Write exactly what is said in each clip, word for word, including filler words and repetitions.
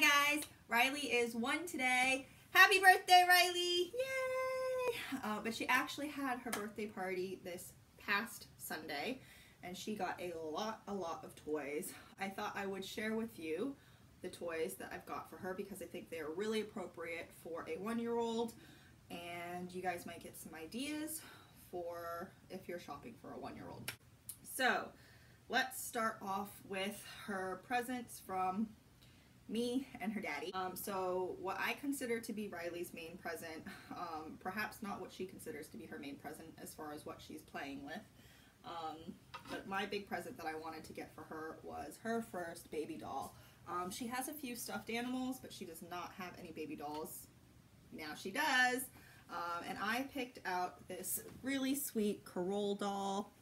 guys, Riley is one today. Happy birthday, Riley! Yay! Uh, but she actually had her birthday party this past Sunday, and she got a lot, a lot of toys. I thought I would share with you the toys that I've got for her because I think they are really appropriate for a one-year-old, and you guys might get some ideas for if you're shopping for a one-year-old. So let's start off with her presents from me and her daddy. Um, so what I consider to be Riley's main present, um, perhaps not what she considers to be her main present as far as what she's playing with, um, but my big present that I wanted to get for her was her first baby doll. Um, she has a few stuffed animals, but she does not have any baby dolls. Now she does. Um, and I picked out this really sweet Corolle doll.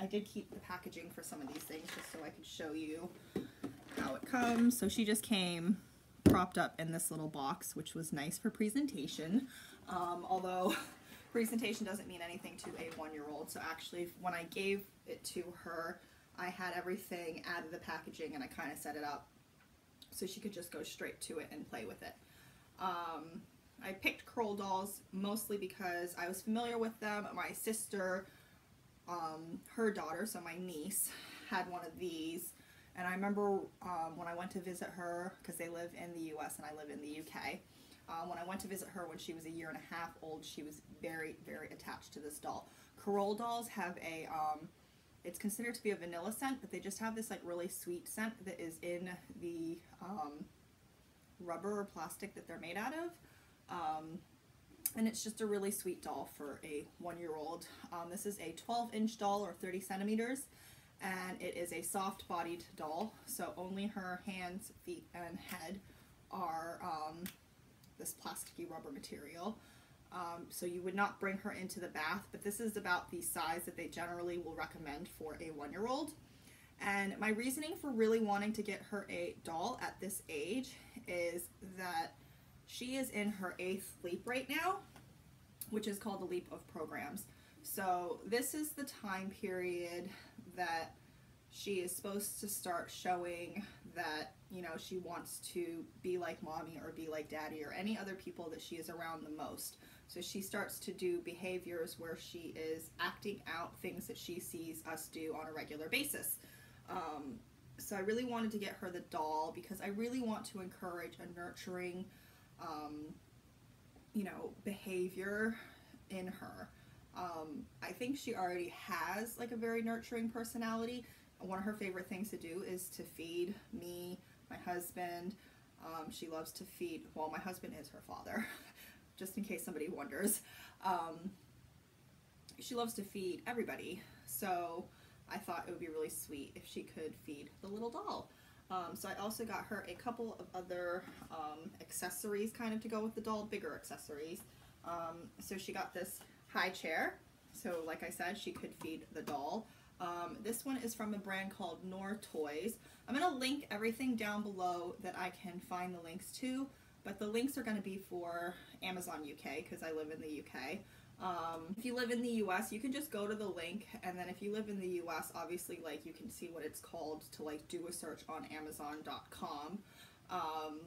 I did keep the packaging for some of these things just so I could show you how it comes. So she just came propped up in this little box, which was nice for presentation. Um, although presentation doesn't mean anything to a one-year-old. So actually when I gave it to her, I had everything out of the packaging and I kind of set it up so she could just go straight to it and play with it. Um, I picked Corolle dolls mostly because I was familiar with them. My sister, um, her daughter, so my niece, had one of these. And I remember um, when I went to visit her, because they live in the U S and I live in the U K, um, when I went to visit her when she was a year and a half old, she was very, very attached to this doll. Corolle dolls have a, um, it's considered to be a vanilla scent, but they just have this like really sweet scent that is in the um, rubber or plastic that they're made out of. Um, and it's just a really sweet doll for a one-year-old. Um, this is a twelve inch doll or thirty centimeters, and it is a soft-bodied doll, so only her hands, feet, and head are um, this plasticky rubber material. Um, so you would not bring her into the bath, but this is about the size that they generally will recommend for a one-year-old. And my reasoning for really wanting to get her a doll at this age is that she is in her eighth leap right now, which is called the leap of programs. So this is the time period that she is supposed to start showing that, you know, she wants to be like mommy or be like daddy or any other people that she is around the most. So she starts to do behaviors where she is acting out things that she sees us do on a regular basis. Um, so I really wanted to get her the doll because I really want to encourage a nurturing Um, you know, behavior in her. Um, I think she already has like a very nurturing personality. One of her favorite things to do is to feed me, my husband. Um, she loves to feed, well, my husband is her father, just in case somebody wonders. Um, she loves to feed everybody. So I thought it would be really sweet if she could feed the little doll. Um, so I also got her a couple of other um, accessories kind of to go with the doll, bigger accessories. Um, so she got this high chair. So like I said, she could feed the doll. Um, this one is from a brand called Nor Toys. I'm going to link everything down below that I can find the links to, but the links are going to be for Amazon U K because I live in the U K. Um, if you live in the U S, you can just go to the link, and then if you live in the U S, obviously, like, you can see what it's called to, like, do a search on amazon dot com. Um,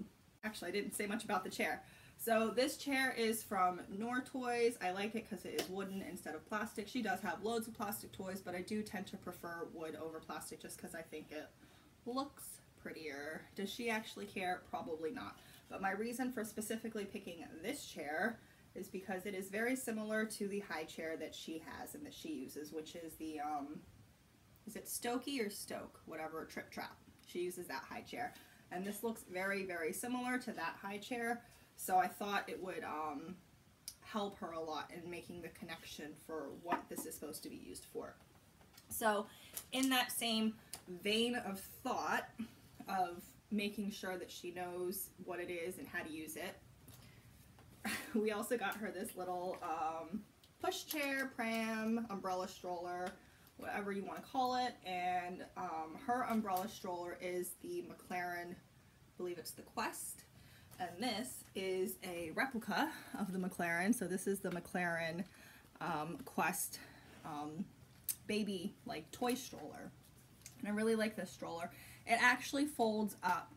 actually, I didn't say much about the chair. So this chair is from Nor Toys. I like it because it is wooden instead of plastic. She does have loads of plastic toys, but I do tend to prefer wood over plastic just because I think it looks prettier. Does she actually care? Probably not. But my reason for specifically picking this chair is because it is very similar to the high chair that she has and that she uses, which is the, um, is it Stokey or Stoke? Whatever, Trip Trap. She uses that high chair. And this looks very, very similar to that high chair, so I thought it would um, help her a lot in making the connection for what this is supposed to be used for. So in that same vein of thought of making sure that she knows what it is and how to use it, we also got her this little um, push chair, pram, umbrella stroller, whatever you want to call it. And um, her umbrella stroller is the McLaren, I believe it's the Quest. And this is a replica of the McLaren. So this is the McLaren um, Quest um, baby, like, toy stroller. And I really like this stroller. It actually folds up.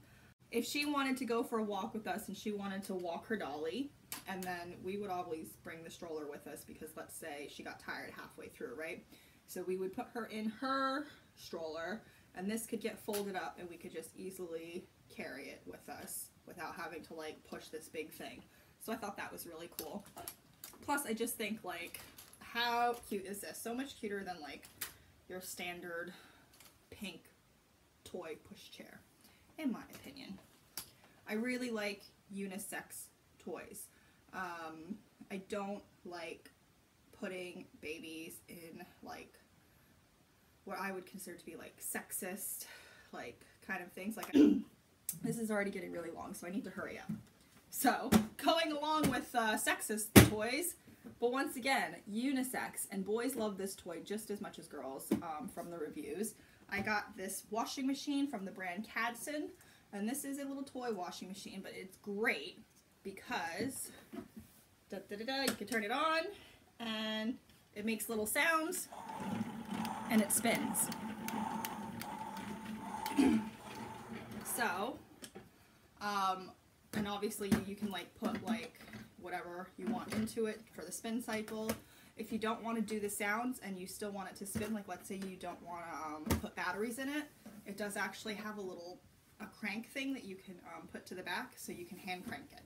if she wanted to go for a walk with us and she wanted to walk her dolly, and then we would always bring the stroller with us because let's say she got tired halfway through, right? So we would put her in her stroller and this could get folded up and we could just easily carry it with us without having to like push this big thing. So I thought that was really cool. Plus I just think like, how cute is this? So much cuter than like your standard pink toy pushchair, in my opinion. I really like unisex toys. Um, I don't like putting babies in like what I would consider to be like sexist, like kind of things. Like this is already getting really long, so I need to hurry up. So going along with uh, sexist toys, but once again, unisex, and boys love this toy just as much as girls um, from the reviews. I got this washing machine from the brand Cadson, and this is a little toy washing machine, but it's great because da, da, da, da, you can turn it on and it makes little sounds and it spins. So, um, and obviously you can like put like whatever you want into it for the spin cycle. If you don't want to do the sounds and you still want it to spin, like let's say you don't want to um, put batteries in it, it does actually have a little a crank thing that you can um, put to the back so you can hand crank it.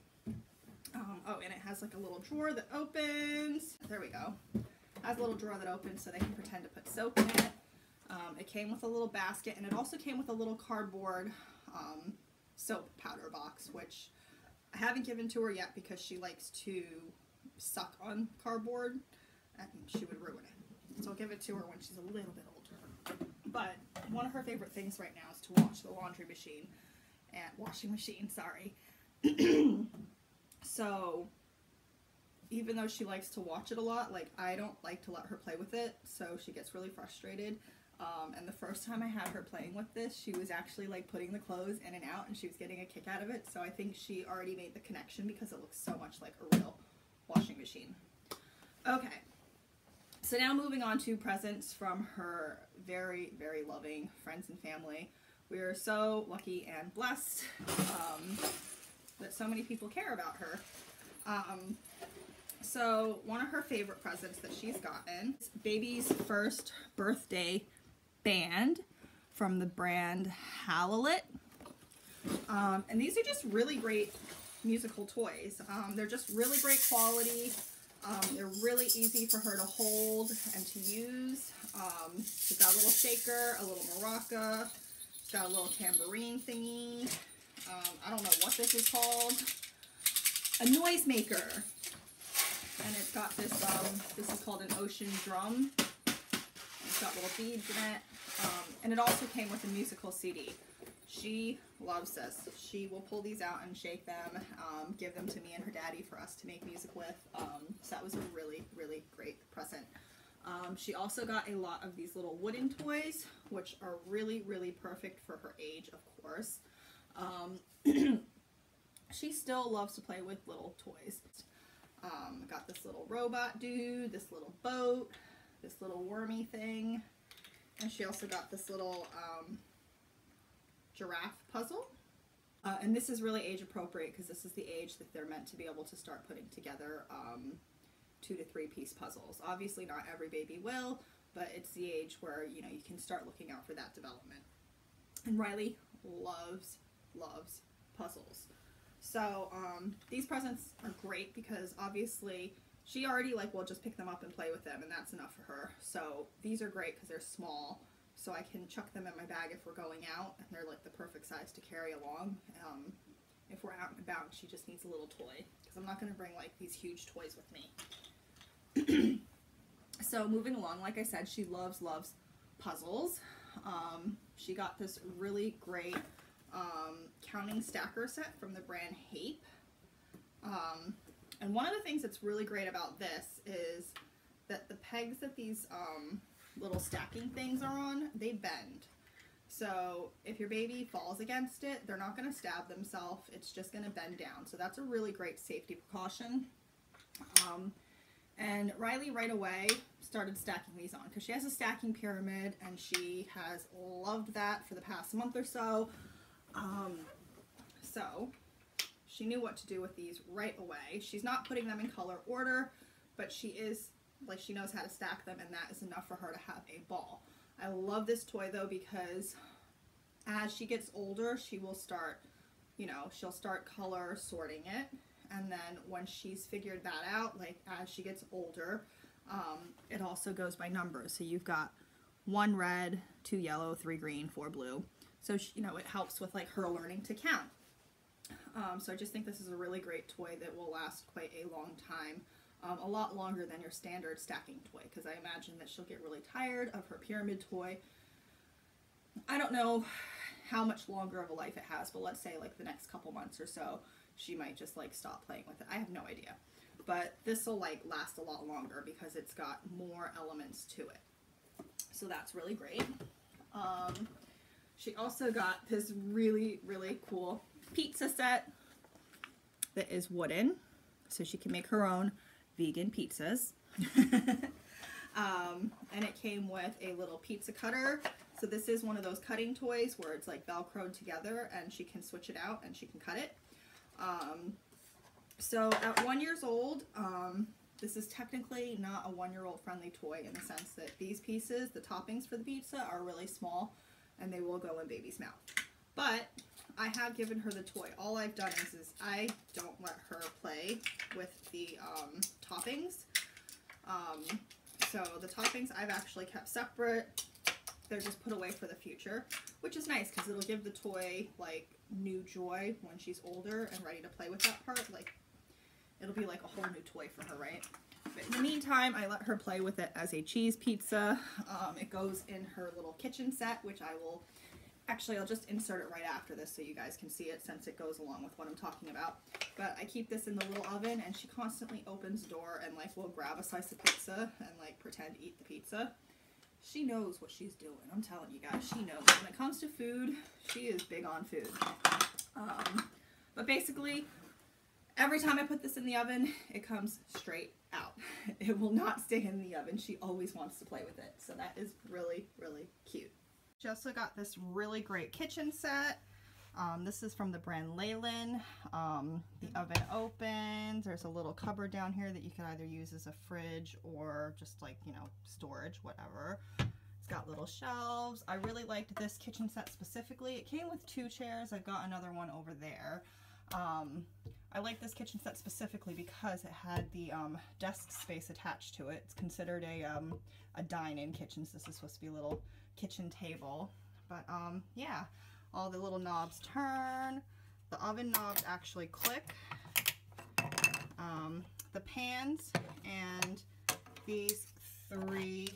Um, oh, and it has like a little drawer that opens. There we go. It has a little drawer that opens so they can pretend to put soap in it. Um, it came with a little basket and it also came with a little cardboard um, soap powder box, which I haven't given to her yet because she likes to suck on cardboard. And she would ruin it. So I'll give it to her when she's a little bit older. But one of her favorite things right now is to watch the laundry machine and washing machine, sorry. So even though she likes to watch it a lot, like I don't like to let her play with it, so she gets really frustrated. Um, and the first time I had her playing with this, she was actually like putting the clothes in and out and she was getting a kick out of it. So I think she already made the connection because it looks so much like a real washing machine. Okay. So now moving on to presents from her very, very loving friends and family. We are so lucky and blessed um, that so many people care about her. Um, so one of her favorite presents that she's gotten is baby's first birthday band from the brand Halilit. Um, and these are just really great musical toys. Um, they're just really great quality. Um, they're really easy for her to hold and to use. Um, she's got a little shaker, a little maraca, she's got a little tambourine thingy. Um, I don't know what this is called. A noisemaker. And it's got this, um, this is called an ocean drum. It's got little beads in it. Um, and it also came with a musical C D. She loves this. She will pull these out and shake them, um, give them to me and her daddy for us to make music with. Um, so that was a really, really great present. Um, she also got a lot of these little wooden toys, which are really, really perfect for her age, of course. Um, she still loves to play with little toys. Um, got this little robot dude, this little boat, this little wormy thing. And she also got this little... Um, giraffe puzzle, uh, and this is really age appropriate because this is the age that they're meant to be able to start putting together um, two to three piece puzzles. Obviously not every baby will, but it's the age where you know you can start looking out for that development. And Riley loves loves puzzles, so um, these presents are great because obviously she already like will just pick them up and play with them and that's enough for her. So these are great because they're small. So I can chuck them in my bag if we're going out, and they're like the perfect size to carry along. Um, if we're out and about, and she just needs a little toy, because I'm not going to bring like these huge toys with me. So moving along, like I said, she loves, loves puzzles. Um, she got this really great um, counting stacker set from the brand Hape. Um, and one of the things that's really great about this is that the pegs that these... Um, little stacking things are on, they bend. So if your baby falls against it, they're not going to stab themselves. It's just going to bend down. So that's a really great safety precaution. Um, and Riley right away started stacking these on because she has a stacking pyramid and she has loved that for the past month or so. Um, so she knew what to do with these right away. She's not putting them in color order, but she is, like, she knows how to stack them, and that is enough for her to have a ball. I love this toy though, because as she gets older, she will start, you know, she'll start color sorting it, and then when she's figured that out, like as she gets older, um, it also goes by numbers. So you've got one red, two yellow, three green, four blue. So she, you know, it helps with like her learning to count. Um, so I just think this is a really great toy that will last quite a long time, um, a lot longer than your standard stacking toy, because I imagine that she'll get really tired of her pyramid toy. I don't know how much longer of a life it has, but let's say like the next couple months or so, she might just like stop playing with it. I have no idea, but this will like last a lot longer because it's got more elements to it. So that's really great. Um, she also got this really, really cool pizza set that is wooden, so she can make her own vegan pizzas. um, and it came with a little pizza cutter. So this is one of those cutting toys where it's like Velcroed together, and she can switch it out and she can cut it. Um, so at one years old, um, this is technically not a one-year-old friendly toy, in the sense that these pieces, the toppings for the pizza, are really small and they will go in baby's mouth. But I have given her the toy. All I've done is, is I don't let her play with the um, toppings. Um, so the toppings I've actually kept separate. They're just put away for the future, which is nice because it'll give the toy like new joy when she's older and ready to play with that part. Like, it'll be like a whole new toy for her, right? But in the meantime, I let her play with it as a cheese pizza. Um, it goes in her little kitchen set, which I will, actually I'll just insert it right after this so you guys can see it, since it goes along with what I'm talking about. But I keep this in the little oven, and she constantly opens the door and like will grab a slice of pizza and like pretend to eat the pizza. She knows what she's doing. I'm telling you guys, she knows. When it comes to food, she is big on food. Um, but basically, every time I put this in the oven, it comes straight out. It will not stay in the oven. She always wants to play with it. So that is really, really cute. She also got this really great kitchen set. Um, this is from the brand Leylin. Um, the oven opens. There's a little cupboard down here that you can either use as a fridge or just like, you know, storage, whatever. It's got little shelves. I really liked this kitchen set specifically. It came with two chairs. I've got another one over there. Um, I like this kitchen set specifically because it had the um, desk space attached to it. It's considered a, um, a dine-in kitchen, so this is supposed to be a little kitchen table. But um, yeah. All the little knobs turn. The oven knobs actually click. Um, the pans and these three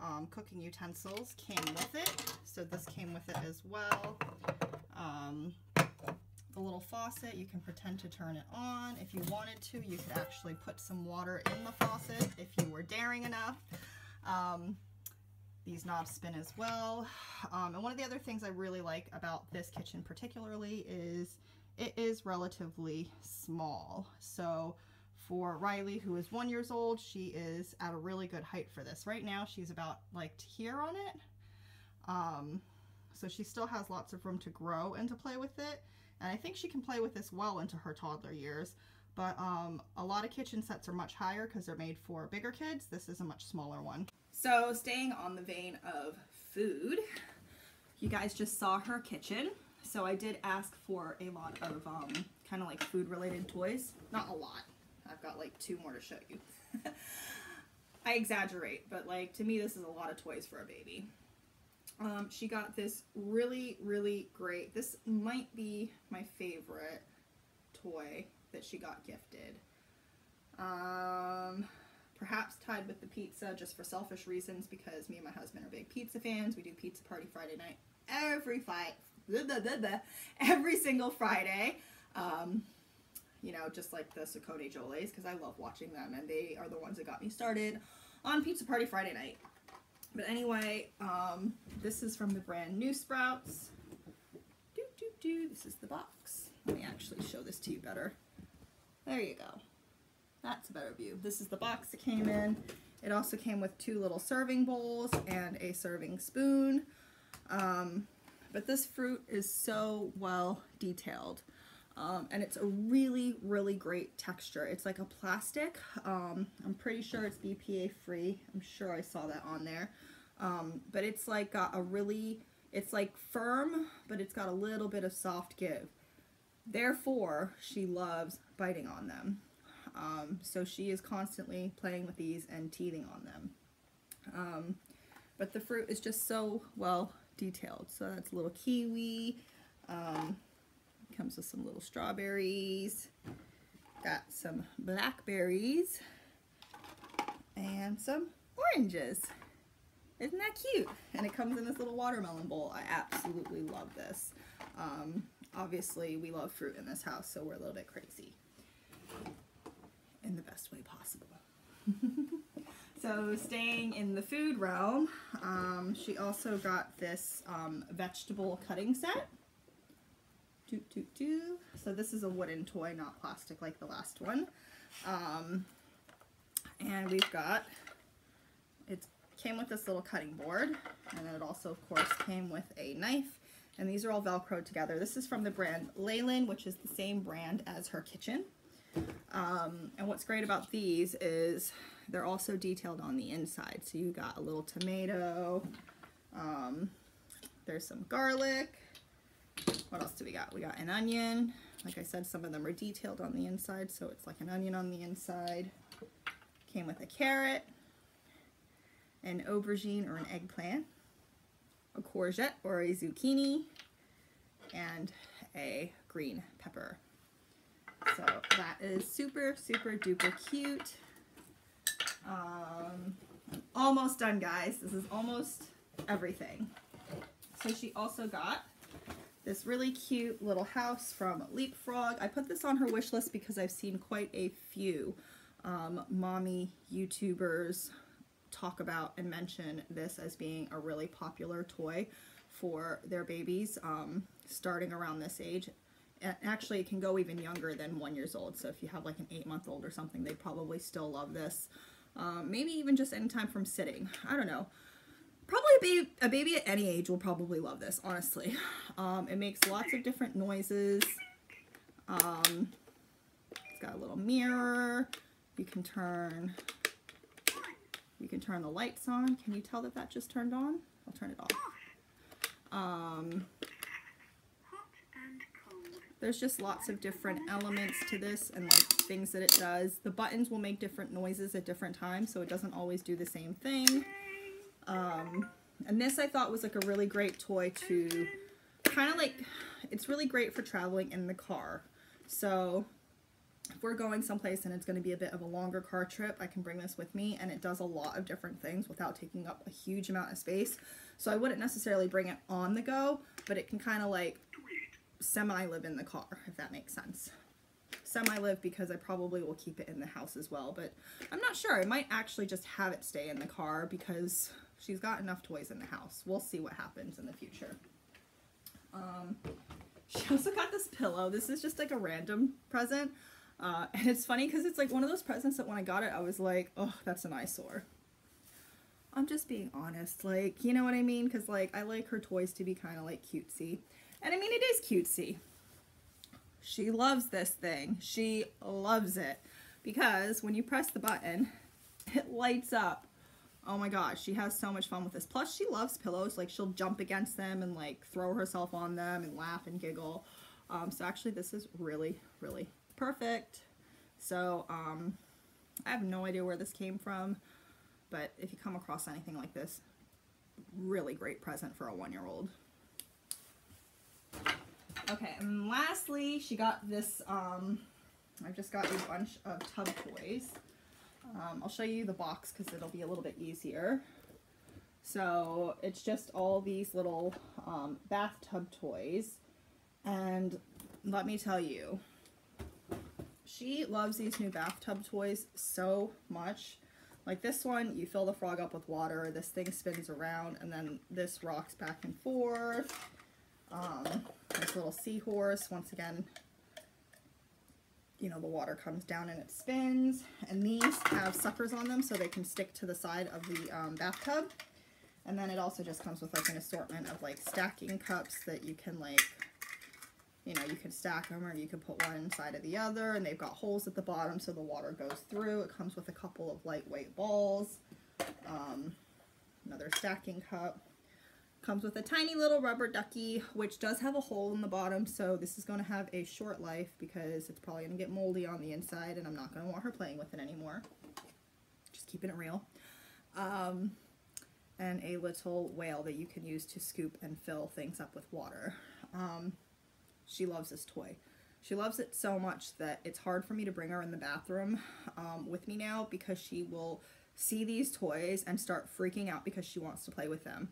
um, cooking utensils came with it. So this came with it as well. Um, the little faucet, you can pretend to turn it on. If you wanted to, you could actually put some water in the faucet if you were daring enough. Um, These knobs spin as well. Um, and one of the other things I really like about this kitchen particularly is it is relatively small. So for Riley, who is one years old, she is at a really good height for this. Right now she's about like to here on it. Um, so she still has lots of room to grow and to play with it. And I think she can play with this well into her toddler years. But um, a lot of kitchen sets are much higher because they're made for bigger kids. This is a much smaller one. So staying on the vein of food, you guys just saw her kitchen. So I did ask for a lot of um, kind of like food related toys. Not a lot. I've got like two more to show you. I exaggerate, but like to me this is a lot of toys for a baby. Um, she got this really, really great, this might be my favorite toy that she got gifted. Um, perhaps tied with the pizza, just for selfish reasons, because me and my husband are big pizza fans. We do pizza party Friday night every fight blah, blah, blah, blah, every single Friday. Um, you know, just like the Saccone Jolys, because I love watching them, and they are the ones that got me started on pizza party Friday night. But anyway, um, this is from the brand New Sprouts. Doo, doo, doo. This is the box. Let me actually show this to you better. There you go. That's a better view. This is the box that came in. It also came with two little serving bowls and a serving spoon. Um, but this fruit is so well detailed. Um, and it's a really, really great texture. It's like a plastic. Um, I'm pretty sure it's B P A free. I'm sure I saw that on there. Um, but it's like a, a really, it's like firm, but it's got a little bit of soft give. Therefore, she loves biting on them. Um, so she is constantly playing with these and teething on them. Um, but the fruit is just so well detailed. So that's a little kiwi. Um, comes with some little strawberries, got some blackberries, and some oranges. Isn't that cute? And it comes in this little watermelon bowl. I absolutely love this. Um, obviously we love fruit in this house, so we're a little bit crazy in the best way possible. So staying in the food realm, um, she also got this um, vegetable cutting set. Doot, doot, doot. So this is a wooden toy, not plastic like the last one. Um, and we've got, it came with this little cutting board, and then it also of course came with a knife, and these are all Velcroed together. This is from the brand Leylin, which is the same brand as her kitchen. Um, and what's great about these is they're also detailed on the inside. So you got a little tomato, um, there's some garlic. What else do we got? We got an onion. Like I said, some of them are detailed on the inside, so it's like an onion on the inside. Came with a carrot, an aubergine or an eggplant, a courgette or a zucchini, and a green pepper. So that is super, super duper cute. Um, I'm almost done, guys. This is almost everything. So she also got this really cute little house from LeapFrog. I put this on her wish list because I've seen quite a few um, mommy YouTubers talk about and mention this as being a really popular toy for their babies um, starting around this age. And actually, it can go even younger than one years old. So if you have like an eight month old or something, they probably still love this. Um, maybe even just any time from sitting. I don't know. Probably a baby at any age will probably love this, honestly. Um, it makes lots of different noises. Um, it's got a little mirror. You can turn, you can turn the lights on. Can you tell that that just turned on? I'll turn it off. Um, there's just lots of different elements to this and like things that it does. The buttons will make different noises at different times, so it doesn't always do the same thing. Um, and this I thought was like a really great toy to kind of like, it's really great for traveling in the car. So if we're going someplace and it's going to be a bit of a longer car trip, I can bring this with me, and it does a lot of different things without taking up a huge amount of space. So I wouldn't necessarily bring it on the go, but it can kind of like semi-live in the car, if that makes sense. Semi-live because I probably will keep it in the house as well, but I'm not sure. I might actually just have it stay in the car because she's got enough toys in the house. We'll see what happens in the future. Um, she also got this pillow. This is just like a random present. Uh, and it's funny because it's like one of those presents that when I got it, I was like, oh, that's an eyesore. I'm just being honest. Like, you know what I mean? Because like, I like her toys to be kind of like cutesy. And I mean, it is cutesy. She loves this thing. She loves it. Because when you press the button, it lights up. Oh my gosh, she has so much fun with this. Plus, she loves pillows. Like, she'll jump against them and, like, throw herself on them and laugh and giggle. Um, so, actually, this is really, really perfect. So, um, I have no idea where this came from. But if you come across anything like this, really great present for a one-year-old. Okay, and lastly, she got this, um, I've just got a bunch of tub toys. Um, I'll show you the box because it'll be a little bit easier. So it's just all these little um, bathtub toys, and let me tell you, she loves these new bathtub toys so much. Like this one, you fill the frog up with water, this thing spins around, and then this rocks back and forth. Um, this little seahorse, once again, you know, the water comes down and it spins, and these have suckers on them so they can stick to the side of the um, bathtub. And then it also just comes with like an assortment of like stacking cups that you can like, you know, you can stack them or you can put one inside of the other, and they've got holes at the bottom so the water goes through. It comes with a couple of lightweight balls, um, another stacking cup. Comes with a tiny little rubber ducky, which does have a hole in the bottom, so this is going to have a short life because it's probably going to get moldy on the inside and I'm not going to want her playing with it anymore. Just keeping it real. Um, and a little whale that you can use to scoop and fill things up with water. Um, she loves this toy. She loves it so much that it's hard for me to bring her in the bathroom um, with me now, because she will see these toys and start freaking out because she wants to play with them.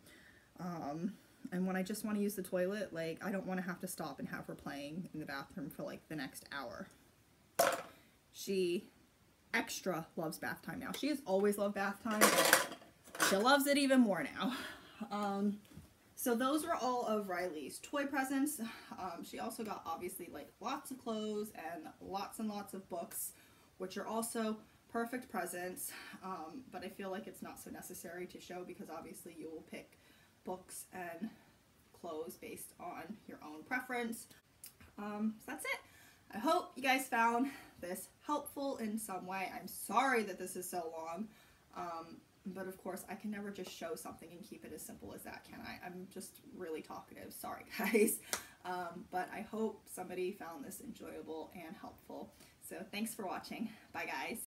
Um, and when I just want to use the toilet, like, I don't want to have to stop and have her playing in the bathroom for, like, the next hour. She extra loves bath time now. She has always loved bath time, but she loves it even more now. Um, so those were all of Riley's toy presents. Um, she also got, obviously, like, lots of clothes and lots and lots of books, which are also perfect presents. Um, but I feel like it's not so necessary to show because, obviously, you will pick books and clothes based on your own preference. Um, so that's it. I hope you guys found this helpful in some way. I'm sorry that this is so long, um, but of course I can never just show something and keep it as simple as that, can I? I'm just really talkative. Sorry, guys. Um, but I hope somebody found this enjoyable and helpful. So thanks for watching. Bye, guys.